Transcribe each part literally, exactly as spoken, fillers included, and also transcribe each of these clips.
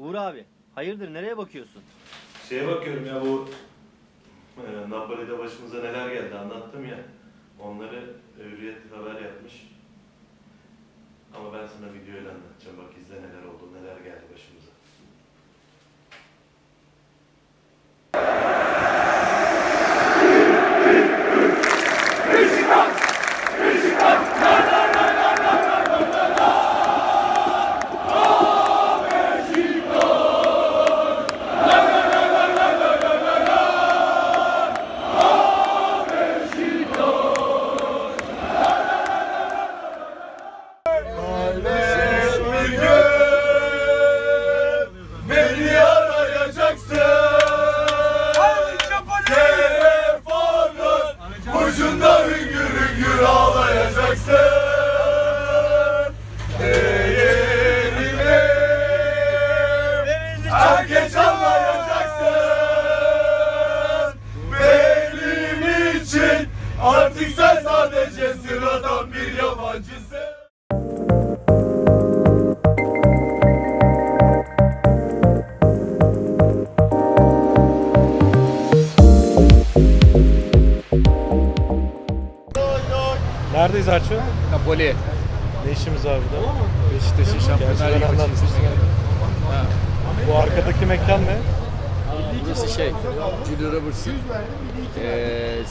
Uğur abi, hayırdır, nereye bakıyorsun? Şeye bakıyorum ya, bu e, Napoli'de başımıza neler geldi anlattım ya. Onları Hürriyet haber yapmış. Ama ben sana videoyla anlatacağım. Bak izle neler oldu, neler geldi başımıza. Neredeyiz Arço? Napoli. Ne işimiz var burada? Beşiktaş'ın şampiyonlar ligi maçı. Bu arkadaki mekan ne? Burası şey, Julia Roberts'ın ee,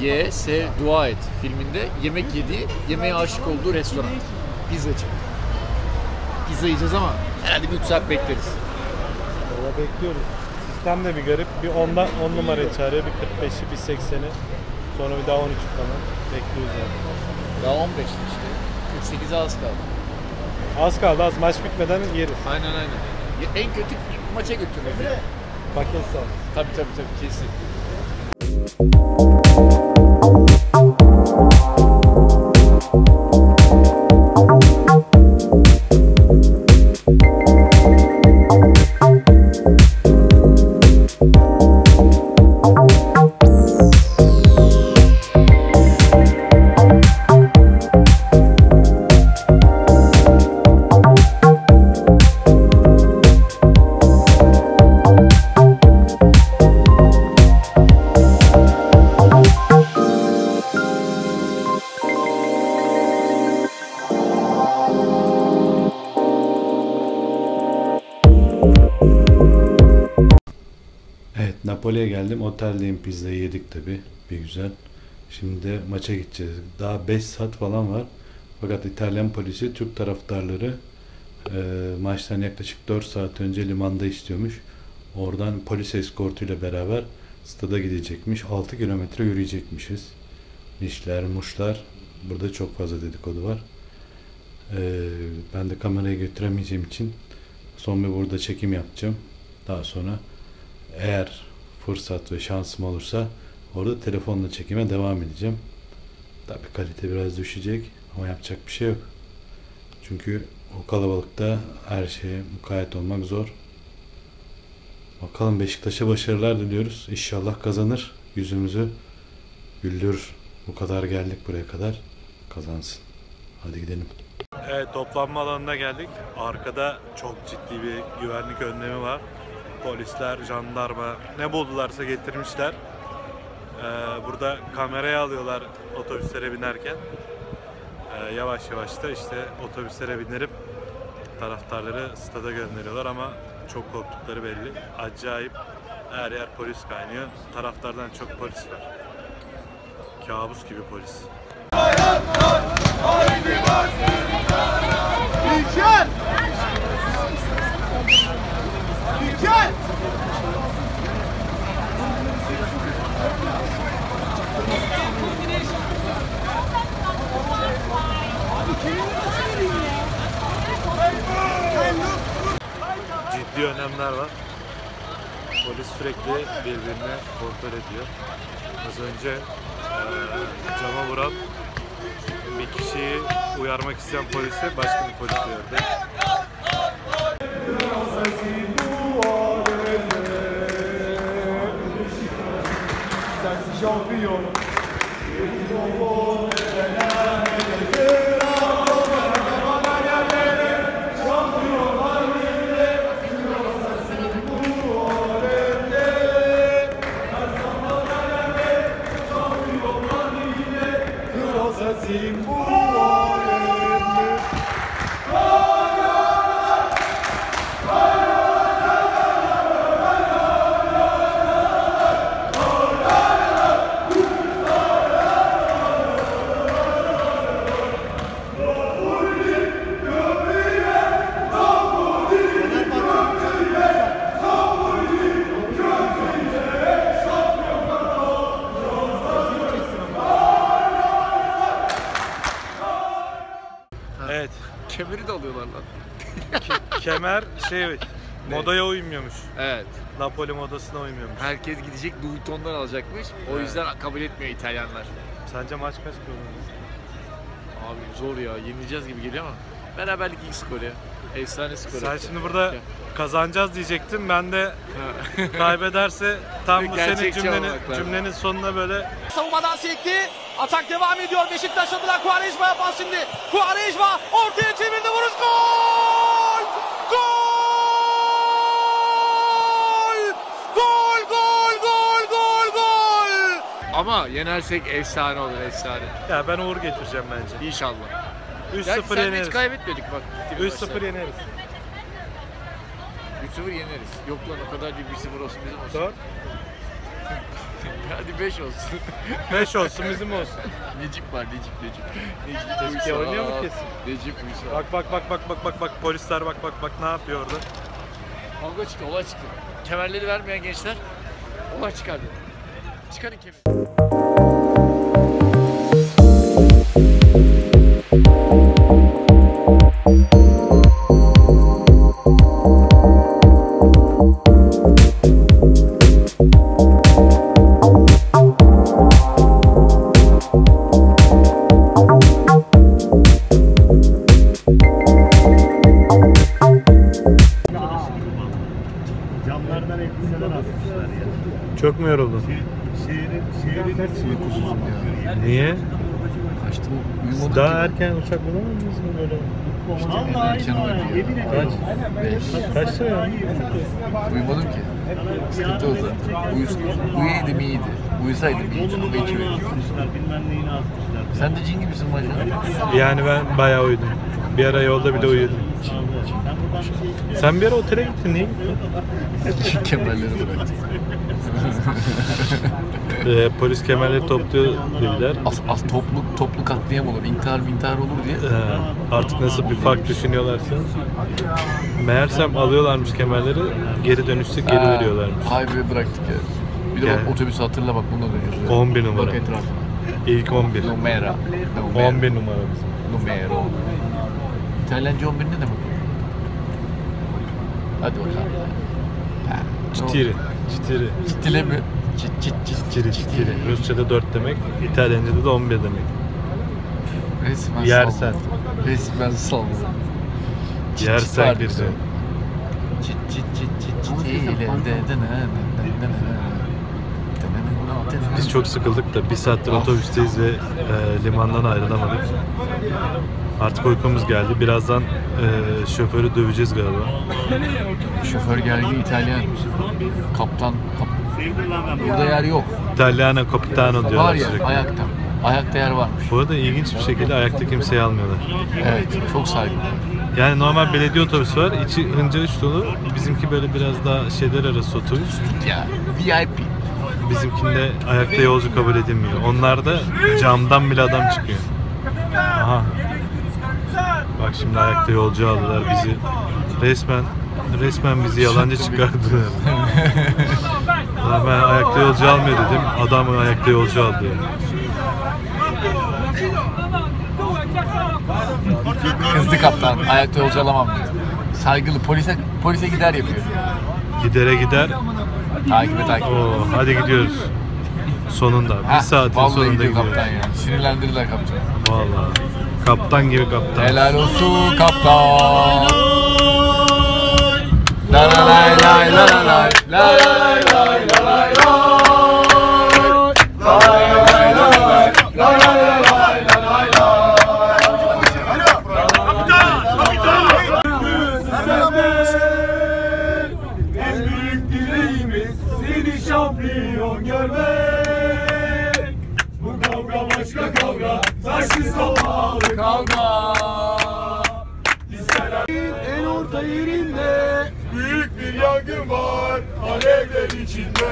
Y S Dua Et filminde yemek yediği, yemeğe aşık olduğu restoran. Pizzacı. Pizza yiyeceğiz ama herhalde bir üç saat bekleriz. Valla bekliyoruz. Sistem de bir garip. Bir on numara çağırıyor, bir kırk beşi, bir sekseni. Sonra bir daha on üçü falan. Bekliyoruz yani. Daha on beşti işte. kırk sekize az kaldı. Az kaldı az. Maç bitmeden yeriz. Aynen aynen. Ya en kötü maça götürürüz. Evet. Paket sağ. Tabii tabii tabii. Kesin. Napoli'ye geldim. Oteldeyim. Pizzayı yedik tabi. Bir güzel. Şimdi de maça gideceğiz. Daha beş saat falan var. Fakat İtalyan polisi Türk taraftarları e, maçtan yaklaşık dört saat önce limanda istiyormuş. Oradan polis eskortuyla beraber stada gidecekmiş. altı kilometre yürüyecekmişiz. Nişler, muşlar. Burada çok fazla dedikodu var. E, ben de kamerayı götüremeyeceğim için son bir burada çekim yapacağım. Daha sonra eğer fırsat ve şansım olursa orada telefonla çekime devam edeceğim. Tabi kalite biraz düşecek ama yapacak bir şey yok. Çünkü o kalabalıkta her şeye mukayyet olmak zor. Bakalım, Beşiktaş'a başarılar diliyoruz. İnşallah kazanır. Yüzümüzü güldürür. Bu kadar geldik buraya kadar. Kazansın. Hadi gidelim. Evet, toplanma alanına geldik. Arkada çok ciddi bir güvenlik önlemi var. Polisler, jandarma ne buldularsa getirmişler. Ee, burada kameraya alıyorlar otobüslere binerken. Ee, yavaş yavaş da işte otobüslere bindirip taraftarları stada gönderiyorlar ama çok korktukları belli. Acayip her yer polis kaynıyor. Taraftardan çok polis var. Kabus gibi polis. Hayatlar, haydi İlker! Ciddi önlemler var. Polis sürekli birbirine kontrol ediyor. Az önce ee, cama vuran bir kişiyi uyarmak isteyen polise başka bir polis uyardı. Şampiyon. kemer şey modaya uymuyormuş. Evet. Napoli modasına uymuyormuş. Herkes gidecek Louis Vuitton'dan alacakmış. O evet. yüzden kabul etmiyor İtalyanlar. Sence maç kaç kazanırız? Abi zor ya. Yenileceğiz gibi geliyor ama beraberlik ilk skoru ya. Efsane skoru. Sen şimdi burada kazanacağız diyecektim. Ben de kaybederse tam bu senin cümlenin, cümlenin sonuna böyle. Savunmadan sekti. Atak devam ediyor. Beşiktaş adına Quaresma yapar şimdi. Quaresma ortaya çevirdi. Vuruş gol! Gol! Gol! Gol! Gol! Gol! Gol! Ama yenersek efsane olur, efsane. Ya ben uğur getireceğim bence. İnşallah. üç sıfır yeneriz. Hiç kaybetmedik bak. üç sıfır yeneriz. üç sıfır yeneriz. Yok lan o kadar bir bir sıfır olsun bizim olsun. dört. Hadi beş olsun. beş olsun bizim olsun. Necip var, Necip, Necip. Necip Necip oynuyor mu kesin? Necip Müsa. Bak bak bak bak bak bak bak polisler bak bak bak ne yapıyor orada? Kavga çıktı, olay çıktı. Kemerleri vermeyen gençler olay çıkardı. Çıkarın kemeri. Çok mu yoruldun? Niye? Açtım. Daha erken uçak bulamadınız mı böyle? Vallahi erken uyudu ya. Kaç sene? Uyumadım ki. Sıkıntı o zaten. Uyuyordum iyiydi. Uyusaydım iyiydi. Sen de cin gibisin maşallah. Yani ben bayağı uyudum. Bir ara yolda bile uyudum. Sen bir ara otele gittin değil mi? Kemerleri bıraktım. ee, polis kemerleri topluyor dediler. Az, az toplu, toplu katliam olur, intihar intihar olur diye. Ee, artık nasıl bir fark düşünüyorlarsa. Meğersem alıyorlarmış kemerleri, geri dönüşte geri ee, veriyorlarmış. Highway'e bıraktık ya. Yani. Bir de yani, bak otobüsü hatırla bak bununla dönüyoruz. on bir numara. Bak etrafına. İlk on bir. Numara. Numara. on bir numara bizim. Numara. İtalyanca on bir ne demek? Hadi bakalım. Çitiri. Çitiri. Çitile mi? Çit çit çit çitiri. Çitiri. Rusça'da dört demek, İtalyanca'da da on bir demek. Resmen yersen. Resmen sallı. Yersen bir şey. Çit çit çit çit çitile. Biz çok sıkıldık da bir saattir otobüsteyiz ve e, limandan ayrılamadık. Artık uykumuz geldi. Birazdan e, şoförü döveceğiz galiba. Şoför gergin İtalyan. Kaptan. Kap... Burada yer yok. İtalyana Kapitano diyorlar sürekli. Var ya ayakta. Ayakta yer varmış. Bu arada ilginç bir şekilde ayakta kimseyi almıyorlar. Evet. Çok saygılı. Yani normal belediye otobüsü var. İçi hınca hınç dolu. Bizimki böyle biraz daha şeyler arası otobüs. Ya. V I P. Bizimkinde ayakta yolcu kabul edilmiyor. Onlarda camdan bile adam çıkıyor. Aha. Bak şimdi ayakta yolcu aldılar bizi. Resmen resmen bizi yalancı çıkardılar. Ben ayakta yolcu almıyor dedim. Adam ayakta yolcu aldı yani. Kızdı kaptan. Ayakta yolcu alamam dedi. Saygılı polise polise gider yapıyor. Gidere gider. Takibe takip. Oo, hadi gidiyoruz. Sonunda. Bir Heh, saatin sonunda gidiyor kaptan ya. Sinirlendirdiler kaptanı. Vallahi. Kaptan gibi kaptan. Helal olsun kaptan. La la la la la la la la la la. Kavga. En orta yerinde büyük bir yangın var alevler içinde.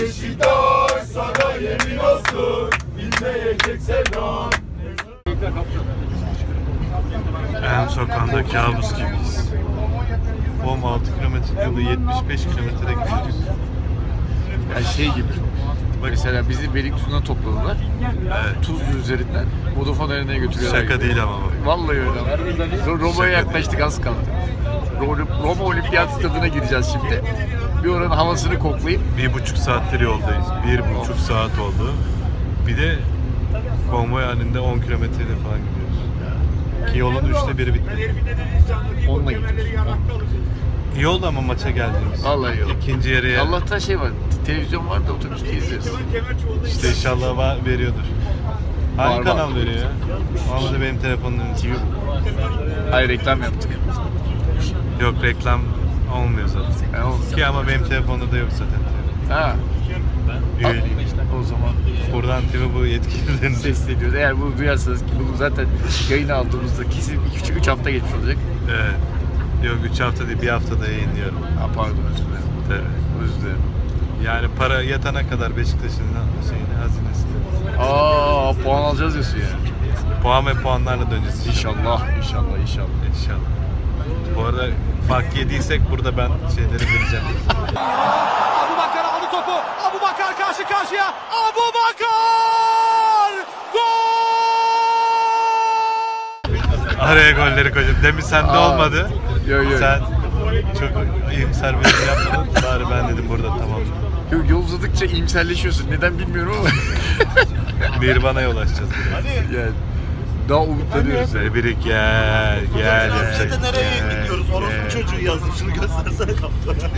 Beşiktaş sana yemin olsun bilmeyecek sevdan. En sokağında kabus gibiyiz. on altı kilometre yolu yetmiş beş kilometre gidiyoruz. Yani şey gibi Mesela bizi Beylikdüzü'nden topladılar. Evet. Tuzlu üzerinden Vodafone Arena'ya götürüyorlar. Şaka gibi değil ama. Vallahi öyle. Roma'ya yaklaştık, az kaldı. Roma Olimpiyat stadına gireceğiz şimdi. Bir oranın havasını koklayıp. Bir buçuk saattir yoldayız. Bir buçuk saat oldu. Bir de konvoy halinde on kilometreyle falan gidiyoruz. Ki yolun üçte biri bitti. Onunla gidiyoruz. İyi oldu ama maça geldiğimiz. Vallahi iyi oldu. İkinci yarıya. Allah'tan şey var, televizyon var da otobüste izleriz. İşte inşallah var, veriyordur. Hangi var, kanal var, veriyor ya? Vallahi benim telefonumda T V. Hayır, reklam yaptık. Yok, reklam olmuyor zaten. Yani olmuyor. Ki ama benim telefonda da yok zaten. Ha. Üyeliyim. O zaman buradan T V bu yetkililerini sesleniyoruz. Eğer bunu duyarsanız, ki bunu zaten yayın aldığımızda kesin üç hafta geçmiş olacak. Evet. Yok, üç hafta değil, bir haftada yayınlıyorum. Ha, pardon, özür dilerim. Tabii, özür dilerim. Yani para yatana kadar Beşiktaş'ın şeyini, hazinesini. Aaa, puan alacağız diyorsun yani. Puan ve puanlarla döneceğiz. İnşallah, inşallah, inşallah, inşallah. İnşallah. Bu arada fark yediysek burada ben şeyleri vereceğim. Abu Bakar aldı topu. Abu Bakar karşı karşıya. Abu Bakar! Gol! Araya golleri koydum. Demin sende Aa. olmadı. Yok yok. Sen çok iyimser bir şey yapmadın. Bari ben dedim burada tamam. Yok, yol uzadıkça iyimserleşiyorsun. Neden bilmiyorum ama. Nirvana'ya yol açacağız. Hadi. Yani daha umutlanıyoruz. Yani. Biri gel, gel. Zaten nereye gidiyoruz? Orospu çocuğu yazdım. Şunu göstersene kaptana.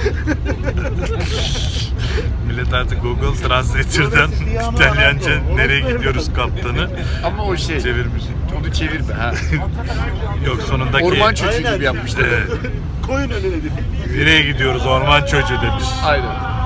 Millet artık Google Translate'den İtalyanca nereye gidiyoruz kaptanı. Ama o şey. Çevirmiş. Onu çevirme ha. Yok, sonundaki... Orman çocuğu gibi yapmışlar. Evet. Koyun önüne dedim. Nereye gidiyoruz orman çocuğu demiş. Aynen.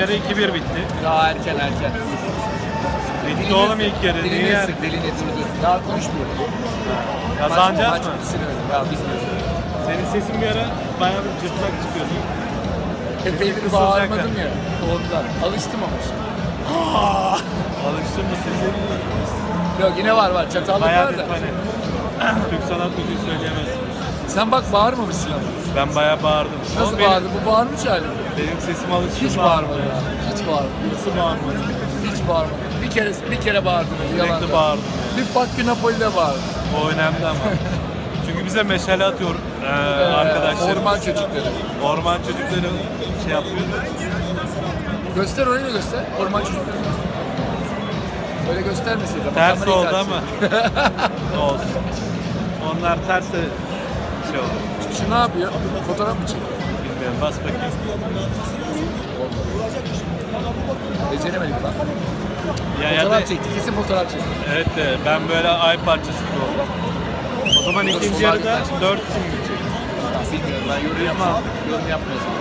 yarı iki bir bitti. Daha erken erken. Bitti oğlum ilk yarı. Dilini yer. Sık, dilini dur dur. Daha konuşmuyorum. Kazanacağız mı? Ya bilmiyorum. Senin sesin bir ara bayağı bir cırtlak çıkıyordu. Epeydir bağırmadım ya. Ondan. Alıştım ama şimdi. Alıştım mı sesin? Yok yine var var. Çatallık var da. Türk sanat müziği söyleyemezsin. Sen bak bağırmamışsın ama. Ben bayağı bağırdım. Nasıl bağırdın? Bu bağırmış hali mi? Benim sesim alıştı. Hiç bağırmadım ya. Hiç bağırmadım. Nasıl bağırmadım? Hiç bağırmadım. Bir kere, bir kere bağırdım. Sürekli bağırdım. Bir fakir Napoli'de bağırdım. O önemli ama. Çünkü bize meşale atıyor ee, arkadaşlar. Orman çocukları. Orman çocukları şey yapıyor. Göster orayı da göster. Orman çocukları. Öyle göstermeseydi. Ters oldu ama. Olsun. Onlar ters de şey oldu. Şu ne yapıyor? Fotoğraf mı çekiyor? Bilmiyorum. Bas bakayım. Beceremedik lan. Ya fotoğraf çektik. İkisi fotoğraf çekti. Evet de ben böyle ay parçası gibi oldum. O zaman o ikinci yarıda dört kim gidecek? Bilmiyorum ben yorum yapmam. Yorum yapmıyorsun.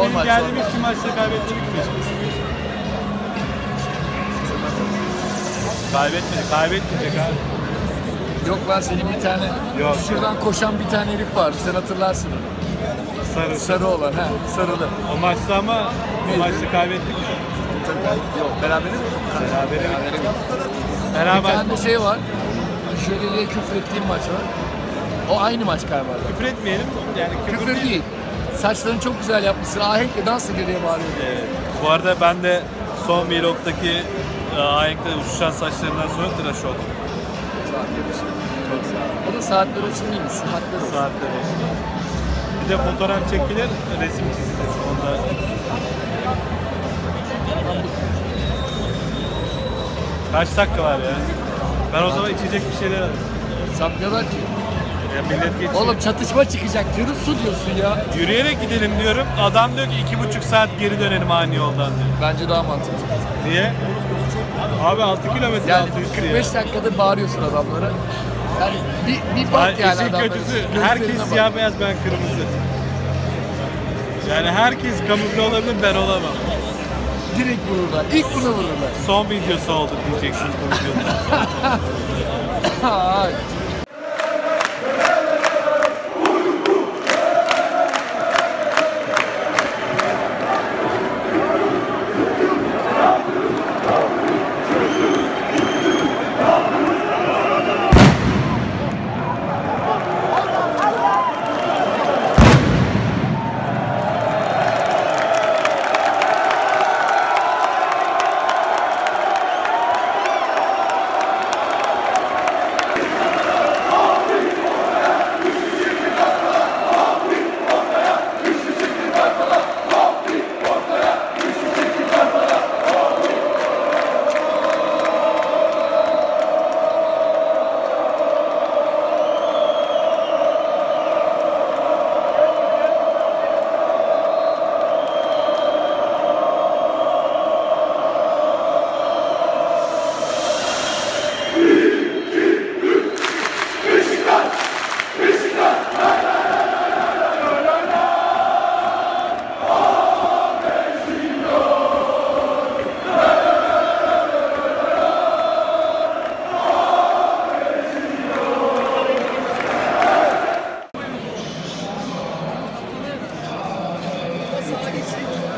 Onun geldiğimiz iki maçta kaybetmedik mi? Kaybetmedik, kaybetmeyecek abi. Yok lan senin bir tane, yok, şuradan yok. Koşan bir tane herif var, sen hatırlarsın onu. Sarı. Sarı olan, he, sarılı. O maçta ama, o maçta kaybettik mi? Tabii, yok, beraberiz mi? Beraberiz. Beraberiz. Beraberiz. Bir tane de şey var. Şöleliğe küfür ettiğim maç var. O aynı maç galiba. Küfür etmeyelim. Yani küfür, küfür değil. değil. Saçlarını çok güzel yapmışsın. Ahenk'le dans ediyor diye bağırıyor. Evet. Bu arada ben de son vlog'daki Ahenk'le uçuşan saçlarından sonra tıraş oldum. Saatler için. Çok sağ ol. O da saatler için değil mi? Saatler için. Saatler için. Bir de fotoğraf çekilir, resim çizilir. Onda... Kaç dakika var ya? Ben o zaman içecek bir şeyler alayım. Sapmıyorlar ki. Ya millet geçiyor. Oğlum çatışma çıkacak diyorum, su diyorsun ya. Yürüyerek gidelim diyorum. Adam diyor ki iki buçuk saat geri dönelim aynı yoldan diyor. Bence daha mantıklı. Niye? Abi altı kilometre yani altı yüz diye. kırk beş dakikadır bağırıyorsun adamlara. Yani bir, bir bak yani, yani kötüsü herkes siyah beyaz, ben kırmızı. Yani herkes kamufle olabilir, ben olamam. Direkt vururlar. İlk buna vururlar. Son videosu oldu diyeceksiniz bu videoda.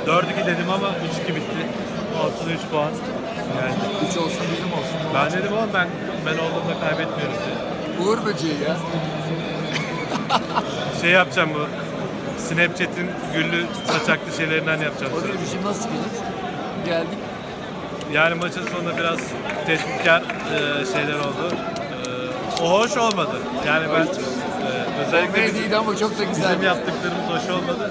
dört iki dedim ama üç iki bitti. Altına üç puan. Yani üç olsun bizim olsun. Ben dedim oğlum ben ben olduğumda kaybetmiyoruz diye. Uğur böceği ya. Şey yapacağım bu. Snapchat'in güllü saçaklı şeylerinden yapacağım. O bir şey nasıl gelir? Geldik. Yani maçın sonunda biraz teşvikkar e, şeyler oldu. E, o hoş olmadı. Yani ben e, özellikle bizim, değil ama çok da güzel. Bizim yaptıklarımız hoş olmadı.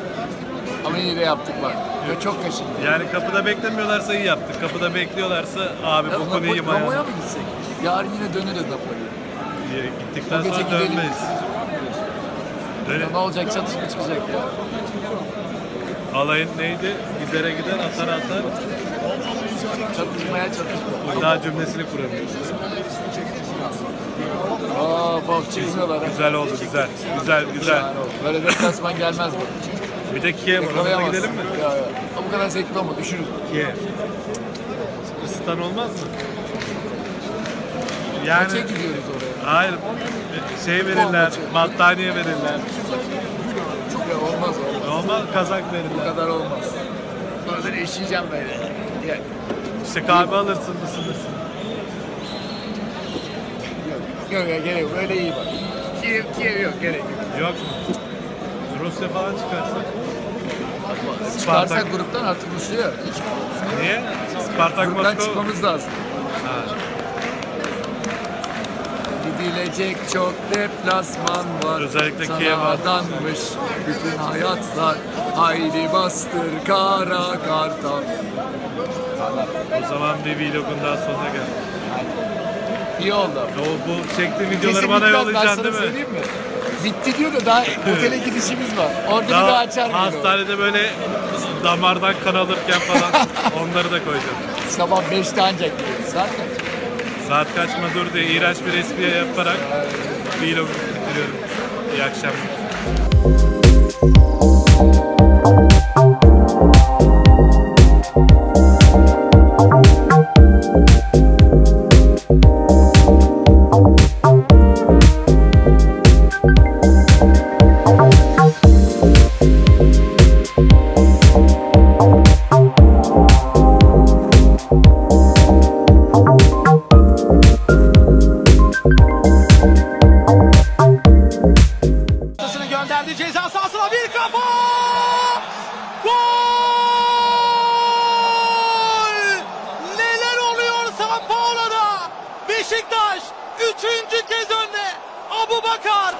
Ama iyi de yaptık var. Ve çok kaşındı. Yani kapıda beklemiyorlarsa iyi yaptık. Kapıda bekliyorlarsa abi ya, bu konuyu yımayalım. Roma'ya mı gitsek? Yarın yine döneriz Napoli'ye. Gittikten sonra gidelim. Dönmeyiz. Dön ne olacak? Çatışma çıkacak ya. Alayın neydi? Gidere gider, atar atar. Çatışmaya çatışma. Bu daha cümlesini kuramıyoruz. Aaa bak çıkıyorlar. Güzel oldu, güzel. Güzel, güzel. Böyle bir tasman gelmez bu. Bir de Kiev'e gidelim mi? Ya, ya. Bu kadar zevkli olma, düşürürüz. Kiev. Isıtan olmaz mı? Yani... Maça gidiyoruz oraya. Hayır. Şey verirler, battaniye verirler. Çok ya, olmaz o. Normal kazak verirler. Bu kadar olmaz. Oradan eşleyeceğim böyle. Ya. İşte kahve alırsın, ısınırsın. Yok ya, gerek yok. Öyle iyi bak. Kiev, Kiev yok, gerek yok. Yok mu? Rusya falan çıkarsak? Çıkarsak gruptan artık Rusya. Niye? Spartak-Moskova. Gruptan çıkmamız lazım. Evet. Gidilecek çok deplasman var. Özellikle Kiev'e adanmış bütün hayatlar. Haydi bastır kara kartal. O zaman bir vlogun daha sonuna geldik. İyi oldu. O, bu çektiğim videoları bana yollayacaksın değil mi? Söyleyeyim mi? Bitti diyor da daha otele gidişimiz var. Orada daha bir daha açar mıydı? Hastanede o? Böyle damardan kan alırken falan onları da koyacağım. Sabah beşte ancak gidiyoruz. Saat kaç? Saat kaçma dur diye iğrenç bir resmiye yaparak vlog bitiriyorum. İyi akşamlar. Beşiktaş üçüncü kez önde. Abubakar